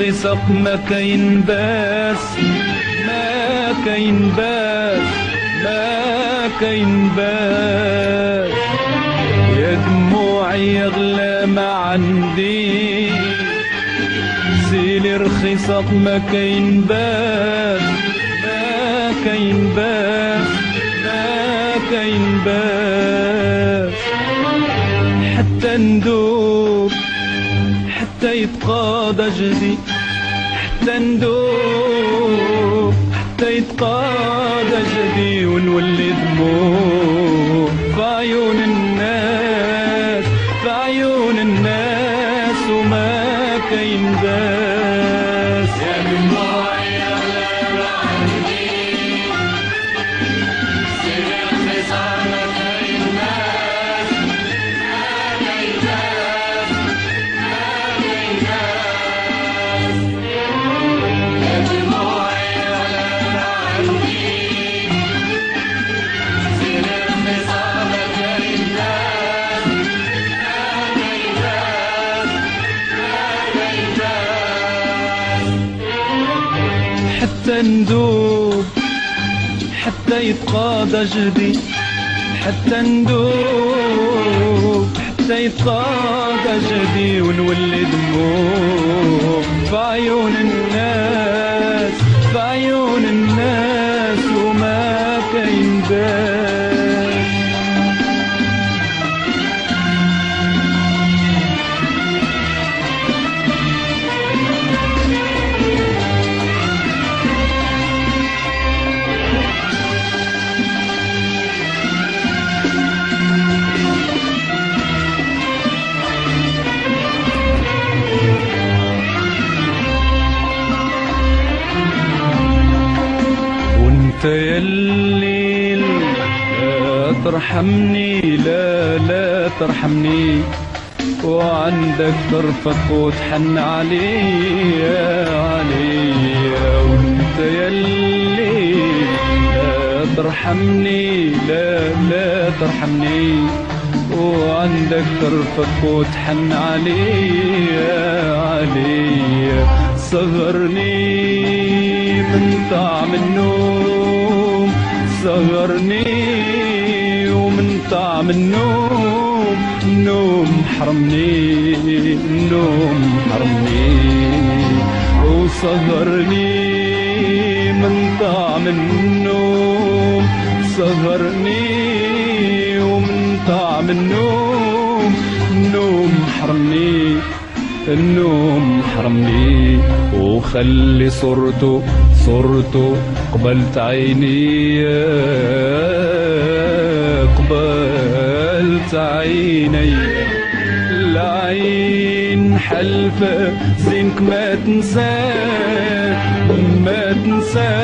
خصق ما كاين باس ما كاين باس ما كاين باس يا دموعي اغلى ما عندي سيلي رخصق ما كاين باس ما كاين باس ما كاين باس حتى ندوب حتى يتقاضى جدي حتى ندوب حتى يتقاضى جدي ونولي دموع في عيون الناس في عيون الناس وما كاين باس يا دموعي اغلى ما عندي سيري رخيصة ما كاين باس ما كاين باس ما كاين باس يا دموعي اغلى ما عندي سيري رخيصة ما كاين باس ما كاين باس حتى ندوب حتى يتقاضى جدي حتى ندوب حتى يتقاضى جدي ونولي دموع في عيون الناس في عيون الناس وما كاين باس وانت يا الليل لا ترحمني لا لا ترحمني وعندك ترفق وتحن عليا عليا وانت يا الليل لا ترحمني لا لا ترحمني وعندك ترفق وتحن عليا عليا صغرني من طعم النوم صغرني ومن طعم النوم النوم حرمني النوم حرمني وصغرني من طعم النوم صغرني ومن طعم النوم النوم حرمني النوم حرمني وخلي صورته صورته قبلت عيني قبلت عيني العين حلفة زينك ما تنسى ما تنسى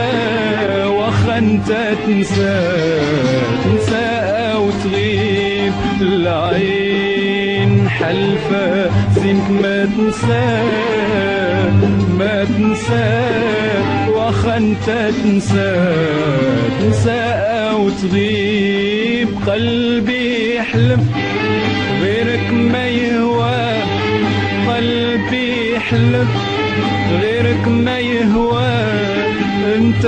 واخا انت تنسى تنسى او تغيب العين حلفة زينك ما تنسى ما تنسى واخا انت تنسى تنسى او تغيب قلبي يحلم غيرك ما يهوى قلبي يحلم غيرك ما يهوى انت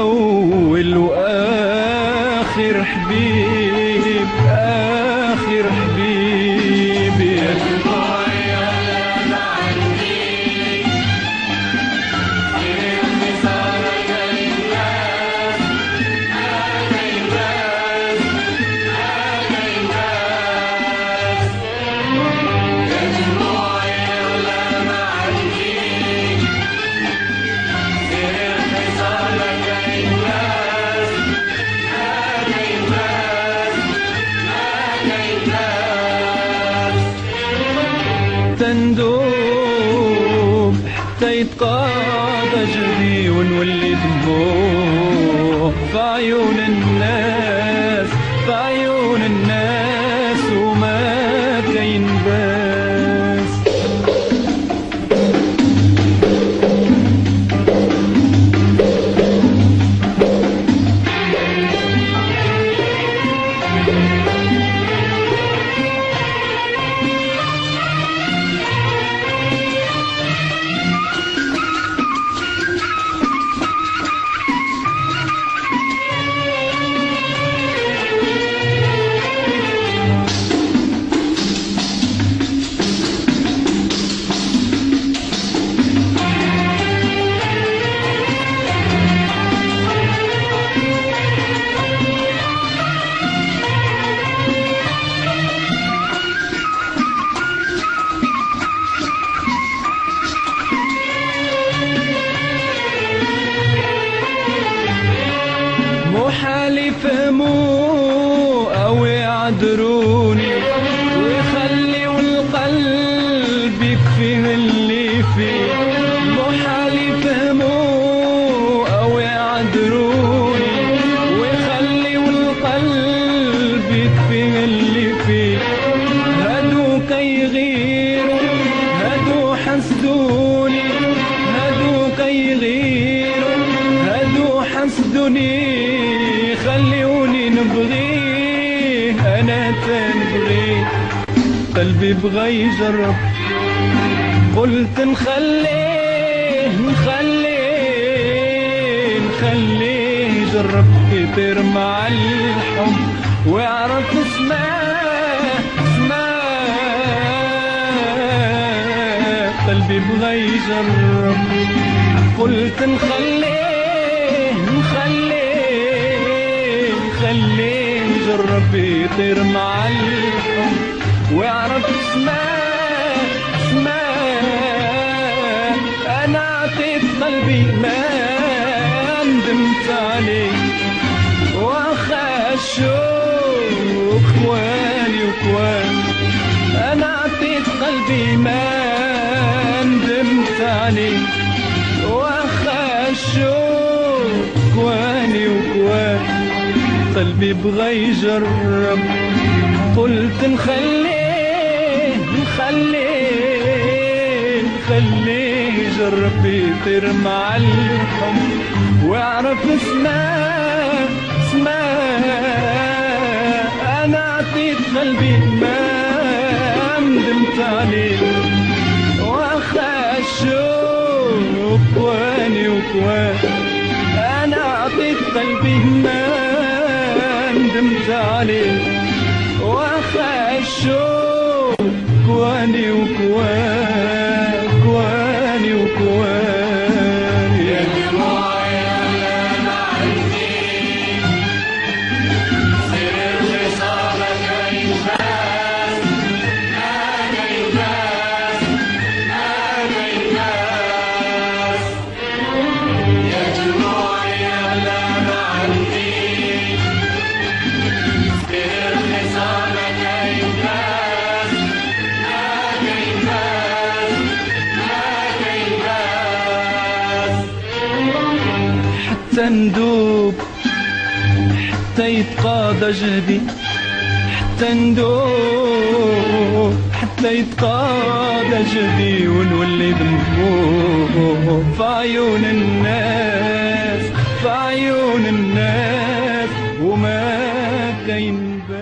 اول واخر حبيب اخر حبيبي تندوب حتى يتقاضى جدي ونولي دموع في عيون الناس في عيون الناس وما كاين باس يفهموا أو يعذروني، ويخليوا القلب يكفيه اللي فيه. محال يفهموا أو يعذروني، ويخليوا القلب يكفيه اللي فيه. هادو كي يغيروا، هادو حسدوني، هادو كي يغيروا، هادو حسدوني. خلوني نبغيه أنا تنبغيه، قلبي بغى يجرب قلت نخليه نخليه نخليه يجرب يطير مع الحب ويعرف اسماه. قلبي بغى يجرب قلت نخليه نخليه خليه يجرب يطير مع الحب ويعرف اسماه اسماه. انا اعطيت قلبي ما ندمت عليه، واخا الشوق كوالي وكوال. انا اعطيت قلبي ما ندمت عليه، واخا الشوق كوالي وكوال. قلبي بغى يجرب قلت نخليه نخليه نخليه يجرب يطير مع الحب ويعرف اسماه اسماه. انا اعطيت قلبي ما ندمت عليه، واخا الشوق كواني وكوان. انا اعطيت قلبي ما ندمت عليه، واخا الشوق كواني وكوان كواني وكوان. يا دموعي اللي ما عندي سر اللي صابك ينباس، انا ينباس انا ينباس. يا دموعي اللي ما عندي حتى ندوب حتى يتقاضى جهدي، حتى ندوب حتى يتقاضى جهدي، ونولي ذنبوب في عيون الناس في عيون الناس وما كاين.